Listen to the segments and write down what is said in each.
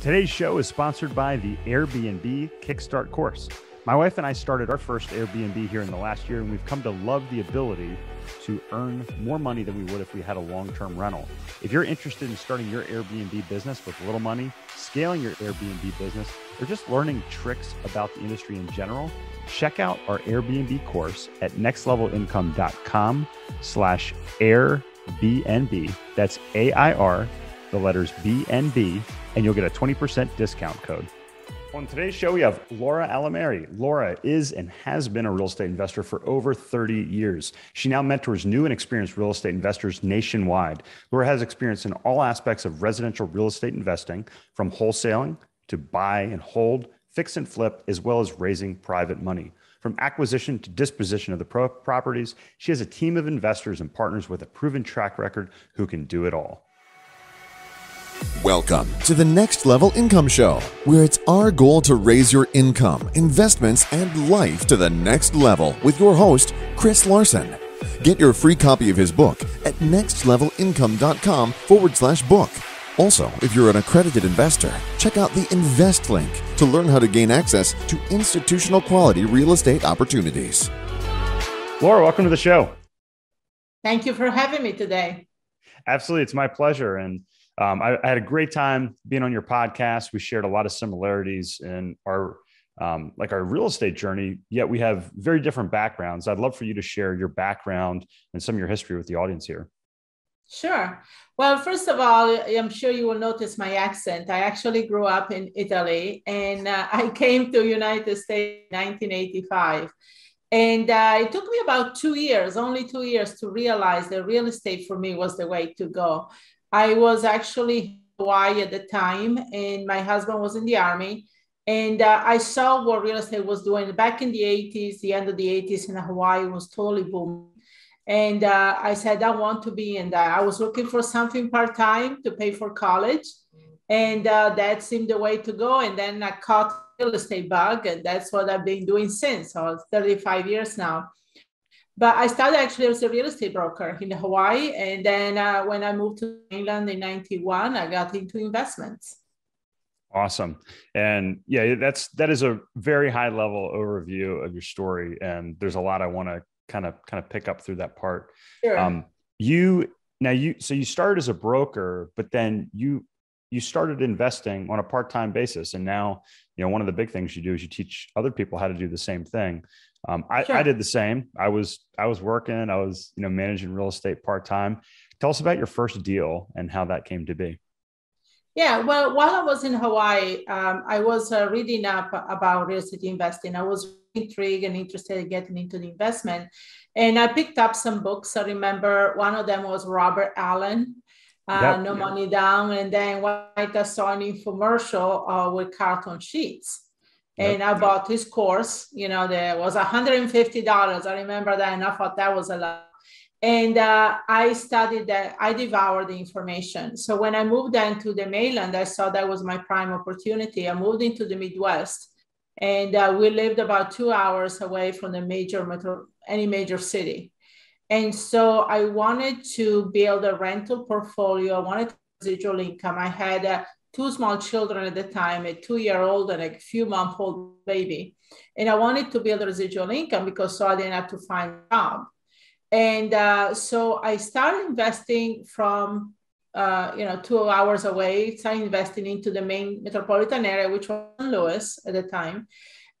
Today's show is sponsored by the Airbnb Kickstart course. My wife and I started our first Airbnb here in the last year, and we've come to love the ability to earn more money than we would if we had a long-term rental. If you're interested in starting your Airbnb business with little money, scaling your Airbnb business, or just learning tricks about the industry in general, check out our Airbnb course at nextlevel.com/Airbnb. That's AIR, the letters BNB, and you'll get a 20% discount code. On today's show, we have Laura Alamery. Laura is and has been a real estate investor for over 30 years. She now mentors new and experienced real estate investors nationwide. Laura has experience in all aspects of residential real estate investing, from wholesaling to buy and hold, fix and flip, as well as raising private money. From acquisition to disposition of the properties, she has a team of investors and partners with a proven track record who can do it all. Welcome to the Next Level Income Show, where it's our goal to raise your income, investments, and life to the next level with your host, Chris Larson. Get your free copy of his book at nextlevelincome.com/book. Also, if you're an accredited investor, check out the Invest link to learn how to gain access to institutional quality real estate opportunities. Laura, welcome to the show. Thank you for having me today. Absolutely. It's my pleasure. And I had a great time being on your podcast. We shared a lot of similarities in our real estate journey, yet we have very different backgrounds. I'd love for you to share your background and some of your history with the audience here. Sure. Well, first of all, I'm sure you will notice my accent. I actually grew up in Italy, and I came to United States in 1985. And it took me about 2 years, only 2 years, to realize that real estate for me was the way to go. I was actually in Hawaii at the time, and my husband was in the Army. And I saw what real estate was doing back in the 80s, the end of the 80s, and Hawaii was totally booming. And I said, I want to be in that. I was looking for something part-time to pay for college. And that seemed the way to go. And then I caught the real estate bug, and that's what I've been doing since. So it's 35 years now. But I started actually as a real estate broker in Hawaii. And then when I moved to England in 91, I got into investments. Awesome. And yeah, that is a very high level overview of your story. And there's a lot I want to kind of pick up through that part. Sure. So you started as a broker, but then you started investing on a part-time basis. And now, you know, one of the big things you do is you teach other people how to do the same thing. I did the same. I was working, I was managing real estate part-time. Tell us about your first deal and how that came to be. Yeah. Well, while I was in Hawaii, I was reading up about real estate investing. I was intrigued and interested in getting into the investment. And I picked up some books. I remember one of them was Robert Allen, No Money Down. And then one night I saw an infomercial with Carlton Sheets. And I bought his course, there was $150. I remember that, and I thought that was a lot. And I studied that. I devoured the information. So when I moved down to the mainland, I saw that was my prime opportunity. I moved into the Midwest, and we lived about 2 hours away from any major city. And so I wanted to build a rental portfolio. I wanted residual income. I had two small children at the time, a 2-year-old and a few-month-old baby. And I wanted to build residual income because so I didn't have to find a job. And so I started investing from, 2 hours away, started investing into the main metropolitan area, which was Lewis at the time.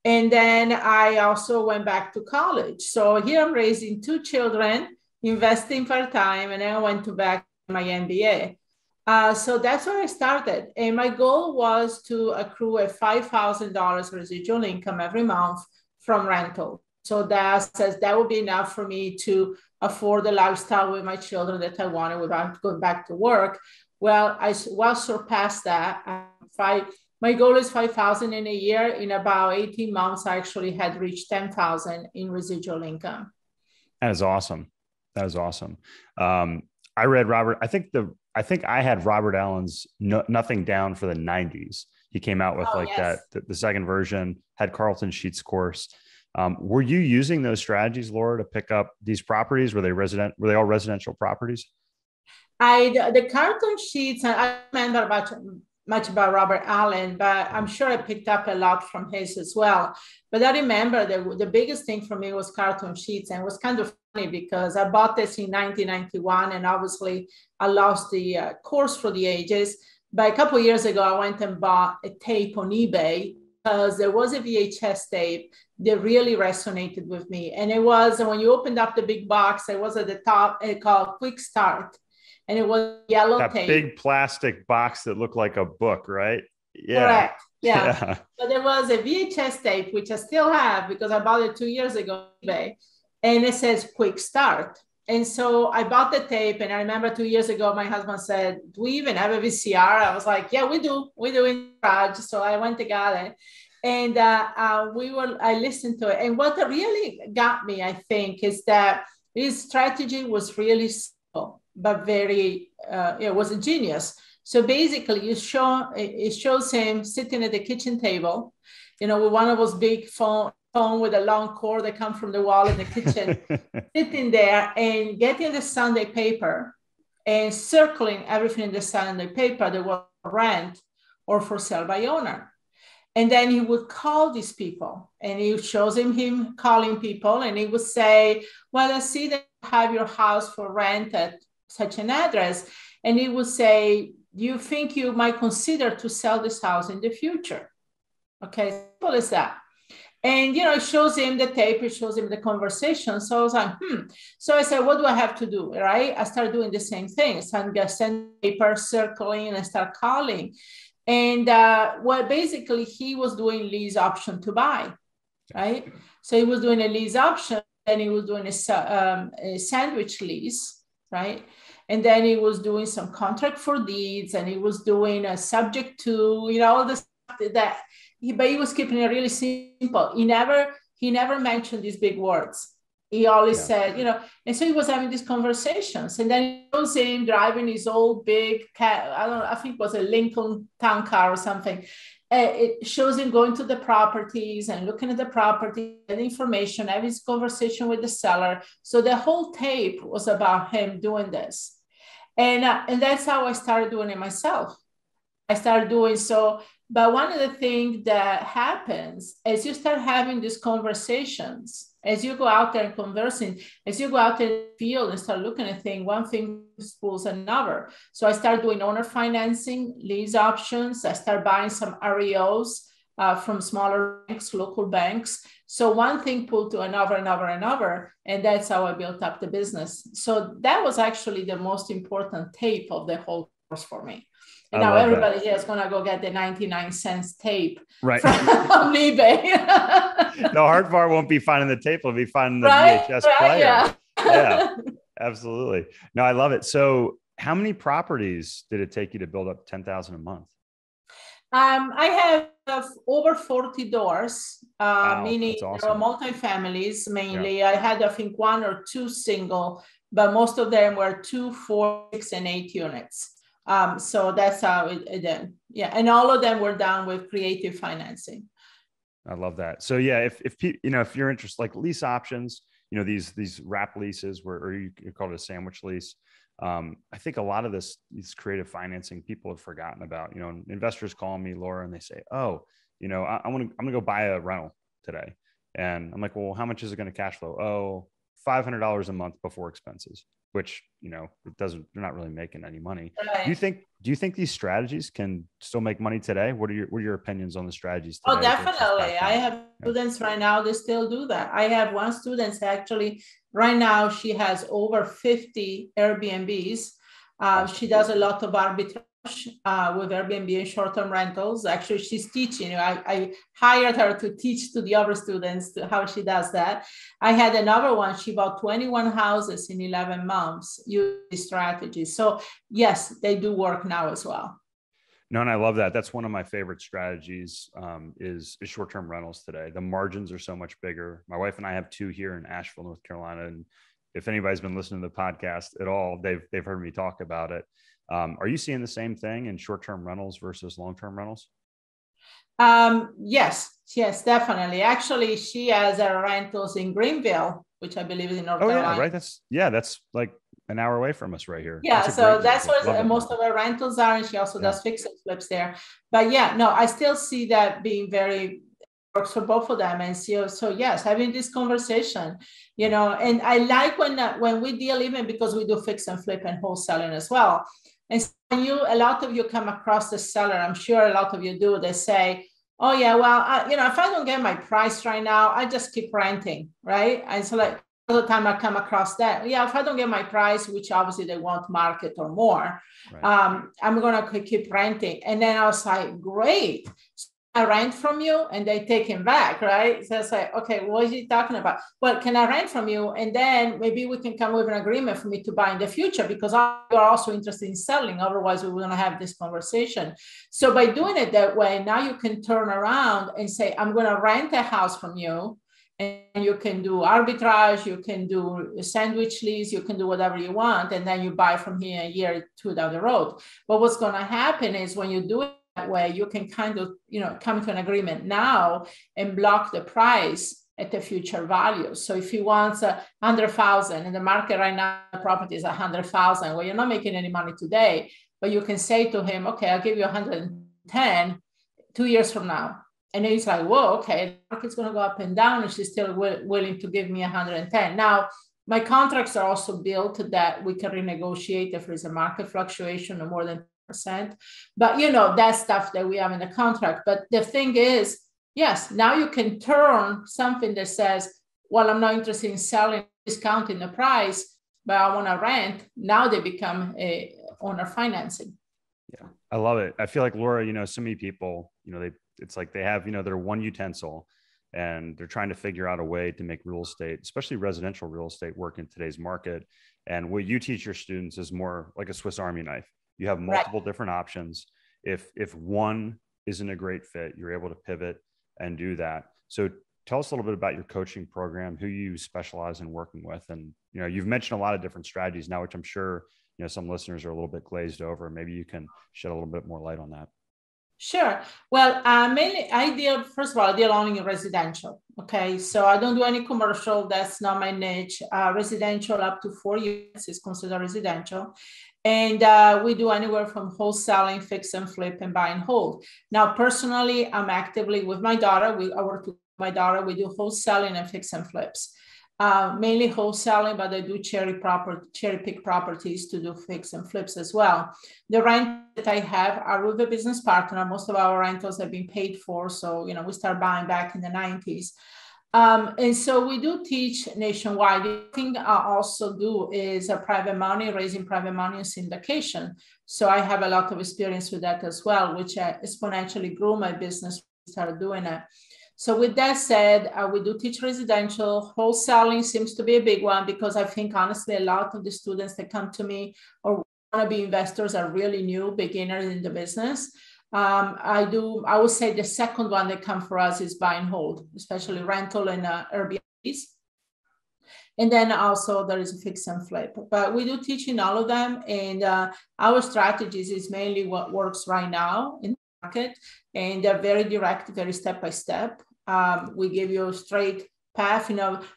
And then I also went back to college. So here I'm raising two children, investing part-time, and then I went back to my MBA. So that's where I started. And my goal was to accrue a $5,000 residual income every month from rental. So that would be enough for me to afford the lifestyle with my children that I wanted without going back to work. Well, I well surpassed that. My goal is $5,000 in a year. In about 18 months, I actually had reached $10,000 in residual income. That is awesome. That is awesome. I read Robert. I think I had Robert Allen's Nothing Down for the 90s. He came out with the second version, had Carlton Sheets' course. Were you using those strategies, Laura, to pick up these properties? Were they all residential properties? The Carlton Sheets, I remember about much about Robert Allen, but I'm sure I picked up a lot from his as well. But I remember the biggest thing for me was Carlton Sheets, and it was kind of funny because I bought this in 1991, and obviously I lost the course for the ages. But a couple of years ago, I went and bought a tape on eBay because there was a VHS tape that really resonated with me. And it was, when you opened up the big box, it was at the top, it called Quick Start. And it was yellow tape. That big plastic box that looked like a book, right? Yeah. Correct. Yeah. Yeah. So there was a VHS tape, which I still have because I bought it 2 years ago eBay. And it says Quick Start. And so I bought the tape. And I remember 2 years ago, my husband said, do we even have a VCR? I was like, yeah, we do. We do in the garage. So I went to get it. And I listened to it. And what really got me, I think, is that his strategy was really simple, but very, it was a genius. So basically it shows him sitting at the kitchen table, with one of those big phone with a long cord that comes from the wall in the kitchen, sitting there and getting the Sunday paper and circling everything in the Sunday paper that was for rent or for sale by owner. And then he would call these people, and he shows him calling people, and he would say, well, I see that you have your house for rent at such an address. And he would say, do you think you might consider to sell this house in the future? Okay, simple as that. And, it shows him the tape, it shows him the conversation. So I was like, So I said, what do I have to do, right? I started doing the same thing. So I'm going to send paper, circling, and I start calling. And basically he was doing lease option to buy, right? So he was doing a lease option, and he was doing a sandwich lease, right? And then he was doing some contract for deeds, and he was doing a subject to, all this stuff that but he was keeping it really simple. He never mentioned these big words. He always said, and so he was having these conversations. And then he shows him driving his old big car, I think it was a Lincoln Town Car or something. It shows him going to the properties and looking at the property and information, having his conversation with the seller. So the whole tape was about him doing this. And that's how I started doing it myself. I started doing so. But one of the things that happens as you start having these conversations, as you go out there and conversing, as you go out in the field and start looking at things, one thing spools another. So I started doing owner financing, lease options. I started buying some REOs from smaller banks, local banks. So one thing pulled to another. And that's how I built up the business. So that was actually the most important tape of the whole course for me. And now everybody here is going to go get the 99-cent tape from eBay. The hard part won't be finding the tape. It'll be finding the VHS player. Yeah, absolutely. No, I love it. So how many properties did it take you to build up 10,000 a month? I have over 40 doors, meaning awesome. Multifamilies mainly. Yeah. I had, I think, one or two single, but most of them were 2, 4, 6, and 8 units. So that's how it did. Yeah. And all of them were done with creative financing. I love that. So yeah, if you're interested, like lease options, these wrap leases where, or you call it a sandwich lease. I think a lot of these creative financing people have forgotten about, investors call me, Laura, and they say, I'm going to go buy a rental today. And I'm like, well, how much is it going to cash flow? Oh, $500 a month before expenses, which, they're not really making any money. Right. Do you think these strategies can still make money today? What are your opinions on the strategies today? Oh, definitely. I have students right now that still do that. I have one student actually right now, she has over 50 Airbnbs. She does a lot of arbitrage with Airbnb and short-term rentals. Actually, she's teaching. I hired her to teach to the other students how she does that. I had another one. She bought 21 houses in 11 months using strategies. So yes, they do work now as well. No, and I love that. That's one of my favorite strategies is short-term rentals today. The margins are so much bigger. My wife and I have two here in Asheville, North Carolina. And if anybody's been listening to the podcast at all, they've heard me talk about it. Are you seeing the same thing in short-term rentals versus long-term rentals? Yes, definitely. Actually, she has rentals in Greenville, which I believe is in North Carolina. That's like an hour away from us right here. Yeah, so that's where most of our rentals are, and she also does fix and flips there. But yeah, no, I still see that being very works for both of them. And so yes, having this conversation, you know, and I like when we deal, even because we do fix and flip and wholesaling as well. And so a lot of you come across the seller, I'm sure a lot of you do, they say, oh yeah, well, if I don't get my price right now, I just keep renting, right? And so like all the time I come across that, yeah, if I don't get my price, which obviously they want market or more, right, I'm going to keep renting. And then I was like, great. So I rent from you and they take him back, right? So it's like, okay, what is he talking about? Well, can I rent from you? And then maybe we can come with an agreement for me to buy in the future, because you're also interested in selling. Otherwise, we wouldn't have this conversation. So by doing it that way, now you can turn around and say, I'm going to rent a house from you. And you can do arbitrage, you can do a sandwich lease, you can do whatever you want. And then you buy from here a year or two down the road. But what's going to happen is when you do it that way, you can kind of, come to an agreement now and block the price at the future value. So if he wants $100,000 in the market right now, the property is $100,000. Well, you're not making any money today, but you can say to him, okay, I'll give you $110,000 2 years from now. And then he's like, whoa, okay, the market's going to go up and down, and she's still willing to give me $110,000. Now, my contracts are also built that we can renegotiate if there's a market fluctuation or more than percent. But that stuff that we have in the contract. But the thing is, yes, now you can turn something that says, well, I'm not interested in selling, discounting the price, but I want to rent. Now they become a owner financing. Yeah, I love it. I feel like, Laura, so many people, it's like they have, their one utensil, and they're trying to figure out a way to make real estate, especially residential real estate, work in today's market. And what you teach your students is more like a Swiss Army knife. You have multiple different options. If one isn't a great fit, you're able to pivot and do that. So tell us a little bit about your coaching program, who you specialize in working with. And, you've mentioned a lot of different strategies now, which I'm sure, some listeners are a little bit glazed over. Maybe you can shed a little bit more light on that. Sure. Well, mainly I deal only in residential. Okay. So I don't do any commercial. That's not my niche. Residential up to 4 years is considered residential. And we do anywhere from wholesaling, fix and flip, and buy and hold. Now, personally, I'm actively with my daughter. I work with my daughter. We do wholesaling and fix and flips. Mainly wholesaling, but I do cherry pick properties to do fix and flips as well. The rent that I have are with a business partner. Most of our rentals have been paid for. So, we start buying back in the 90s. And so we do teach nationwide. The thing I also do is raising private money and syndication. So I have a lot of experience with that as well, which I exponentially grew my business when I started doing it. So with that said, we do teach residential. Wholesaling seems to be a big one, because I think, honestly, a lot of the students that come to me or want to be investors are really new beginners in the business. I would say the second one that come for us is buy and hold, especially rental and Airbnbs. And then also there is a fix and flip, but we do teach in all of them. And our strategies is mainly what works right now in the market. And they're very direct, very step-by-step. We give you a straight path.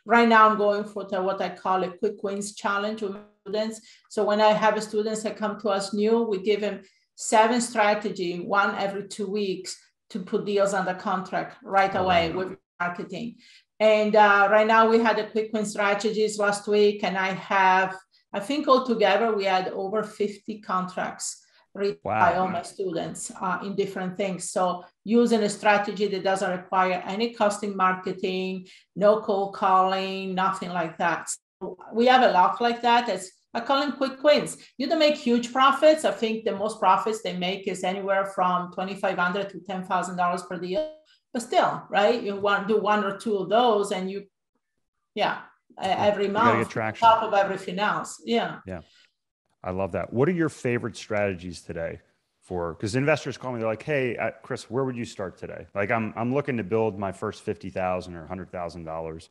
Right now I'm going for what I call a quick wins challenge with students. So when I have students that come to us new, we give them 7 strategy, one every 2 weeks, to put deals under contract right away with marketing. And right now we had a quick win strategies last week, and I think altogether we had over 50 contracts written by all my students in different things. So using a strategy that doesn't require any costing marketing, no cold calling, nothing like that. So we have a lot like that. I call them quick wins. You don't make huge profits. I think the most profits they make is anywhere from $2,500 to $10,000 per deal. But still, right? You want to do one or two of those, and every month, on top of everything else. Yeah. Yeah. I love that. What are your favorite strategies today? Because investors call me, they're like, hey, Chris, where would you start today? Like, I'm looking to build my first $50,000 or $100,000.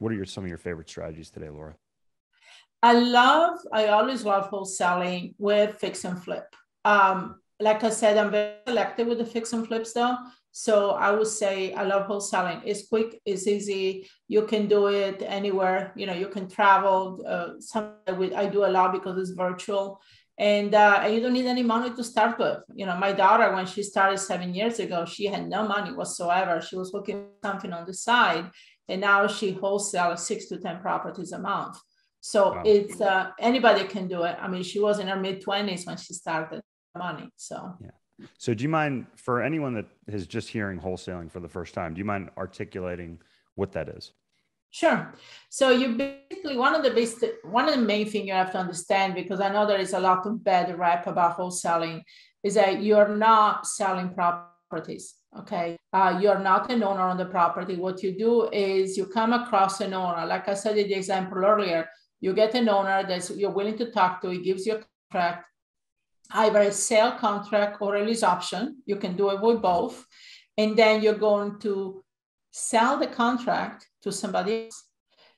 What are some of your favorite strategies today, Laura? I always love wholesaling with fix and flip. Like I said, I'm very selective with the fix and flips though. So I would say I love wholesaling. It's quick, it's easy. You can do it anywhere. You know, you can travel. I do a lot because it's virtual. And you don't need any money to start with. You know, my daughter, when she started 7 years ago, she had no money whatsoever. She was looking for something on the side, and now she wholesales 6 to 10 properties a month. So wow. It's anybody can do it. I mean, she was in her mid-20s when she started money. So yeah. So do you mind, for anyone that is just hearing wholesaling for the first time, do you mind articulating what that is? Sure. So you basically, one of the main things you have to understand, because I know there is a lot of bad rap about wholesaling, is that you're not selling properties. Okay. You're not an owner on the property. What you do is you come across an owner. Like I said in the example earlier, you get an owner that you're willing to talk to. He gives you a contract, either a sale contract or a lease option. You can do it with both. And then you're going to sell the contract to somebody else.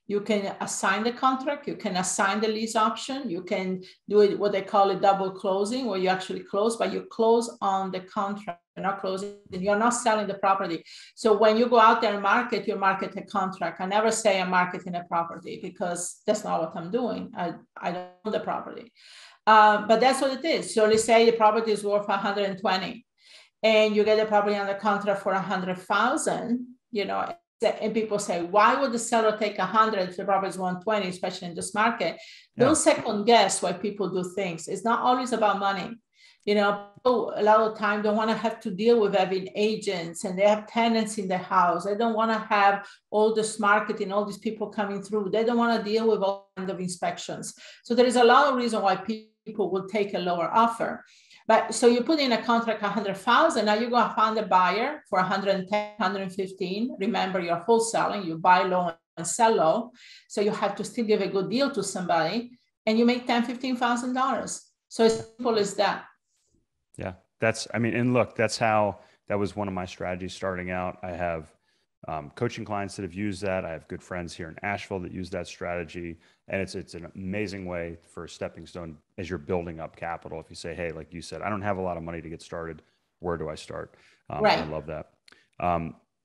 You can assign the contract, you can assign the lease option, you can do it what they call a double closing, where you actually close, but you close on the contract, you're not closing, you're not selling the property. So when you go out there and market, you market a contract. I never say I'm marketing a property because that's not what I'm doing. I don't own the property, but that's what it is. So let's say the property is worth 120 and you get the property under contract for 100,000, you know, and people say, why would the seller take 100 if the property is 120, especially in this market? Yeah. Don't second guess why people do things. It's not always about money. You know, people a lot of time don't want to have to deal with having agents, and they have tenants in the house. They don't want to have all this marketing, all these people coming through. They don't want to deal with all kinds of inspections. So there is a lot of reason why people will take a lower offer. But so you put in a contract 100,000, now you're going to find a buyer for 110, 115. Remember, you're wholesaling, you buy low and sell low. So you have to still give a good deal to somebody, and you make $10,000, $15,000. So as simple as that. Yeah, that's, I mean, and look, that's how, that was one of my strategies starting out. I have coaching clients that have used that. I have good friends here in Asheville that use that strategy. And it's an amazing way for a stepping stone as you're building up capital. If you say, hey, like you said, I don't have a lot of money to get started. Where do I start? Right. I love that.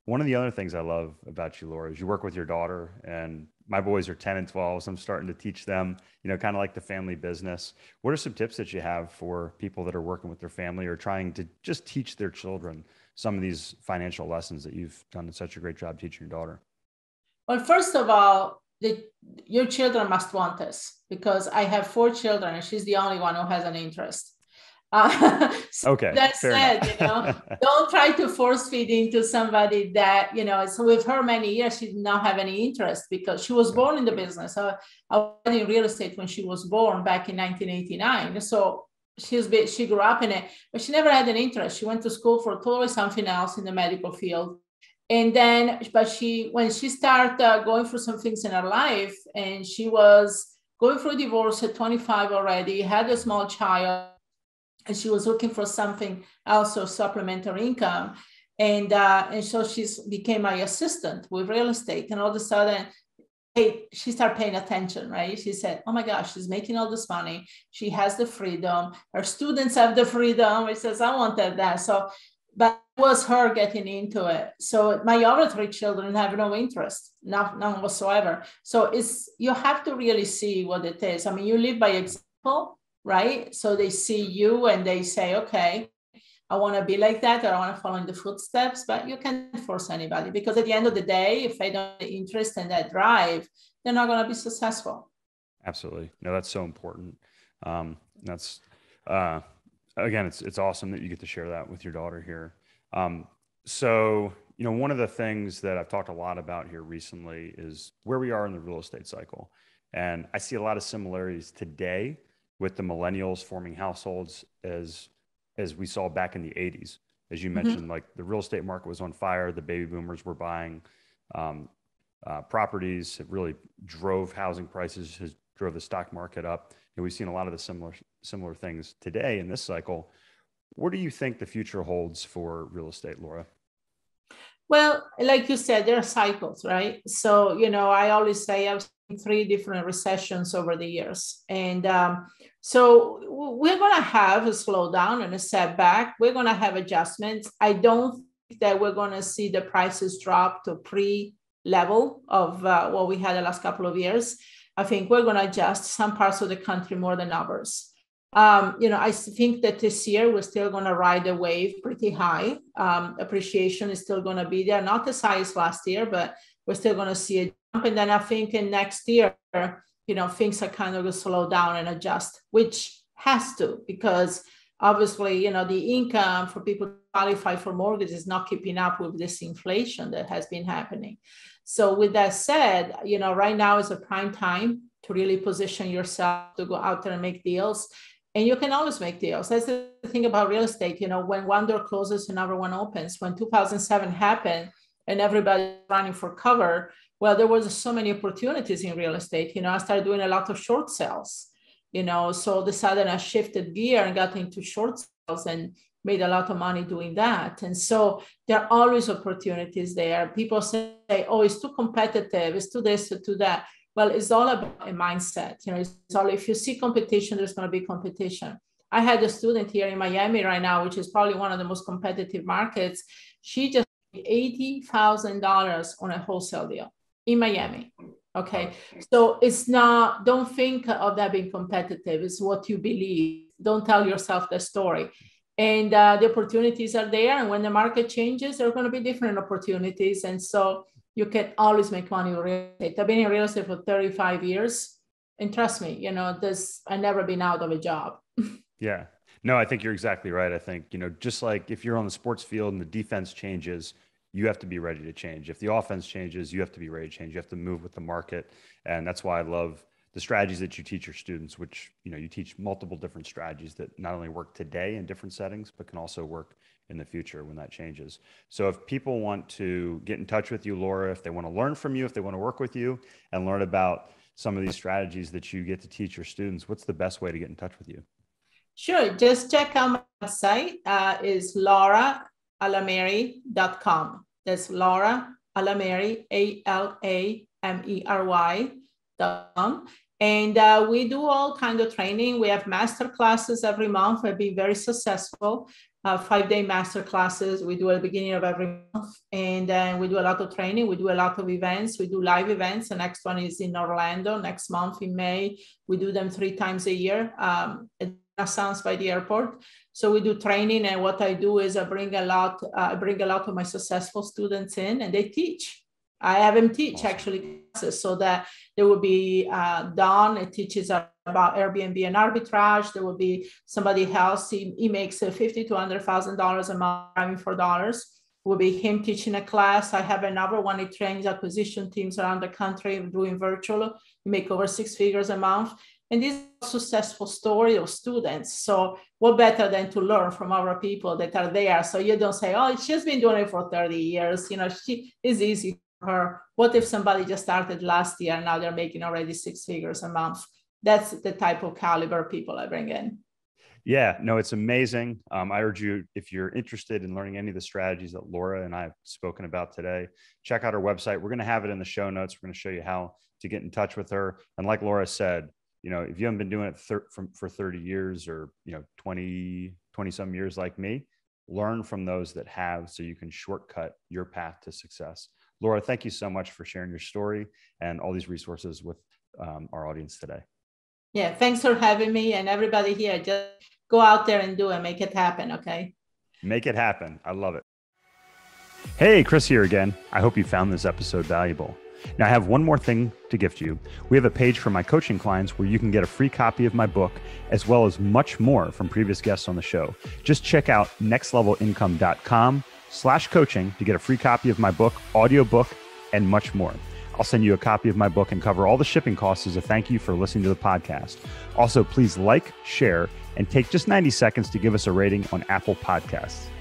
One of the other things I love about you, Laura, is you work with your daughter, and my boys are 10 and 12. So I'm starting to teach them, you know, kind of like the family business. What are some tips that you have for people that are working with their family or trying to just teach their children some of these financial lessons that you've done such a great job teaching your daughter? Well, first of all, your children must want this, because I have 4 children and she's the only one who has an interest. So okay, that said, you know, don't try to force feed into somebody that, you know, so with her many years, she did not have any interest because she was born in the business. I was in real estate when she was born back in 1989. So she grew up in it, but she never had an interest. She went to school for totally something else in the medical field. And then, but when she started going through some things in her life, and she was going through a divorce at 25 already, had a small child, and she was looking for something else of supplementary income. And so she became my assistant with real estate. And all of a sudden, she started paying attention, right? She said, oh my gosh, she's making all this money. She has the freedom. Her students have the freedom. She says, I want that. So, but it was her getting into it. So my other 3 children have no interest, none whatsoever. So you have to really see what it is. I mean, you live by example, right? So they see you and they say, okay, I want to be like that, or I want to follow in the footsteps, but you can't force anybody, because at the end of the day, if they don't have the interest and that drive, they're not going to be successful. Absolutely. No, that's so important. That's, again, it's awesome that you get to share that with your daughter here. So, you know, one of the things that I've talked a lot about here recently is where we are in the real estate cycle. And I see a lot of similarities today with the millennials forming households as we saw back in the 80s. As you mentioned, mm-hmm. like the real estate market was on fire. The baby boomers were buying properties. It really drove housing prices, drove the stock market up. And we've seen a lot of the similar things today in this cycle. What do you think the future holds for real estate, Laura? Well, like you said, there are cycles, right? So, you know, I always say I've seen 3 different recessions over the years. And so we're going to have a slowdown and a setback. We're going to have adjustments. I don't that we're going to see the prices drop to pre-level of what we had the last couple of years. I think we're going to adjust some parts of the country more than others. You know, I think that this year we're still going to ride the wave pretty high. Appreciation is still going to be there, not as high as last year, but we're still going to see a jump. And then I think in next year, you know, things are kind of going to slow down and adjust, which has to, because obviously, you know, the income for people to qualify for mortgage is not keeping up with this inflation that has been happening. So with that said, you know, right now is a prime time to really position yourself to go out there and make deals. And you can always make deals. That's the thing about real estate. You know, when one door closes, another one opens. When 2007 happened and everybody running for cover, well, there was so many opportunities in real estate. You know, I started doing a lot of short sales, you know, so all of a sudden I shifted gear and got into short sales and made a lot of money doing that. And so there are always opportunities there. People say, oh, it's too competitive. It's too this, or too that. Well, it's all about a mindset. You know, it's all, if you see competition, there's going to be competition. I had a student here in Miami right now, which is probably one of the most competitive markets. She just made $80,000 on a wholesale deal in Miami. Okay. So it's not, don't think of that being competitive. It's what you believe. Don't tell yourself the story. And the opportunities are there. And when the market changes, there are going to be different opportunities. And so you can always make money in real estate. I've been in real estate for 35 years. And trust me, you know, this, I've never been out of a job. Yeah. No, I think you're exactly right. I think, you know, just like if you're on the sports field and the defense changes, you have to be ready to change. If the offense changes, you have to be ready to change. You have to move with the market. And that's why I love the strategies that you teach your students, which, you know, you teach multiple different strategies that not only work today in different settings, but can also work in the future when that changes. So if people want to get in touch with you, Laura, if they want to learn from you, if they want to work with you and learn about some of these strategies that you get to teach your students, what's the best way to get in touch with you? Sure. Just check out my website. Is lauraalamery.com. That's Laura Alamery, alamery.com. And we do all kinds of training. We have master classes every month. We've been very successful. 5-day master classes we do at the beginning of every month. And then we do a lot of training. We do a lot of events. We do live events. The next one is in Orlando next month in May. We do them 3 times a year at Renaissance by the airport. So we do training. And what I do is I bring a lot of my successful students in and they teach. I have them teach actually classes so that there will be Don, it teaches about Airbnb and arbitrage. There will be somebody else, he makes $50,000 to $100,000 a month driving for dollars. Will be him teaching a class. I have another one, he trains acquisition teams around the country doing virtual, he make over 6 figures a month. And this is a successful story of students. So what better than to learn from our people that are there. So you don't say, oh, she's been doing it for 30 years. You know, she is easy. Her, what if somebody just started last year and now they're making already 6 figures a month? That's the type of caliber people I bring in. Yeah, no, it's amazing. I urge you, if you're interested in learning any of the strategies that Laura and I have spoken about today, check out her website. We're going to have it in the show notes. We're going to show you how to get in touch with her. And like Laura said, you know, if you haven't been doing it for 30 years or, you know, 20 some years like me, learn from those that have so you can shortcut your path to success. Laura, thank you so much for sharing your story and all these resources with our audience today. Yeah, thanks for having me and everybody here. Just go out there and do it. Make it happen, okay? Make it happen. I love it. Hey, Chris here again. I hope you found this episode valuable. Now, I have one more thing to gift you. We have a page for my coaching clients where you can get a free copy of my book, as well as much more from previous guests on the show. Just check out nextlevelincome.com/coaching to get a free copy of my book, audiobook, and much more. I'll send you a copy of my book and cover all the shipping costs as a thank you for listening to the podcast. Also, please like, share, and take just 90 seconds to give us a rating on Apple Podcasts.